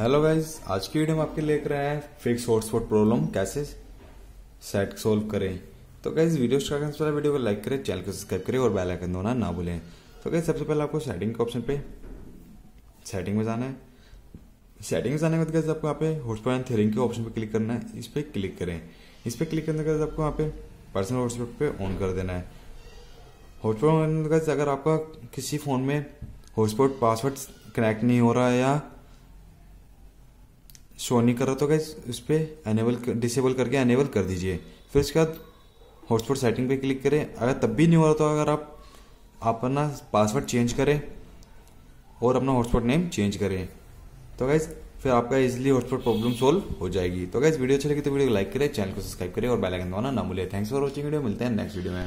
Hello guys, आज की video में आपके लेकर आए हैं फिक्स हॉटस्पॉट प्रॉब्लम कैसे सेट सोल्व करें। तो गाइज वीडियो स्टार्ट करने से पहले वीडियो को लाइक करें, चैनल को सब्सक्राइब करें और बेल आइकन दबाना ना भूलें। तो गाइज सबसे पहले आपको सेटिंग के ऑप्शन पे सेटिंग में जाना है। सेटिंग में जाने के बाद गाइज आपको यहाँ पे हॉटस्पॉट एंड थ्रेडिंग के ऑप्शन पर क्लिक करना है। इस पर क्लिक करें। इस पर क्लिक करने के बाद आपको यहाँ पे पर्सनल हॉटस्पॉट पे ऑन कर देना है। हॉटस्पॉट गाइज अगर आपका किसी फोन में हॉटस्पॉट पासवर्ड कनेक्ट नहीं हो रहा है या शो नहीं कर रहा तो गाइस उस पर एनेबल डिसेबल करके एनेबल कर दीजिए। फिर उसके बाद हॉटस्पॉट सेटिंग पे क्लिक करें। अगर तब भी नहीं हो रहा तो अगर आप अपना पासवर्ड चेंज करें और अपना हॉटस्पॉट नेम चेंज करें तो गाइस फिर आपका इजीली हॉटस्पॉट प्रॉब्लम सोल्व हो जाएगी। तो गाइस वीडियो अच्छी लगी तो वीडियो को लाइक करें, चैनल को सब्सक्राइब करें और बेल आइकन दबाना ना भूलें। थैंक्स फॉर वॉचिंग वीडियो, मिलते हैं नेक्स्ट वीडियो में।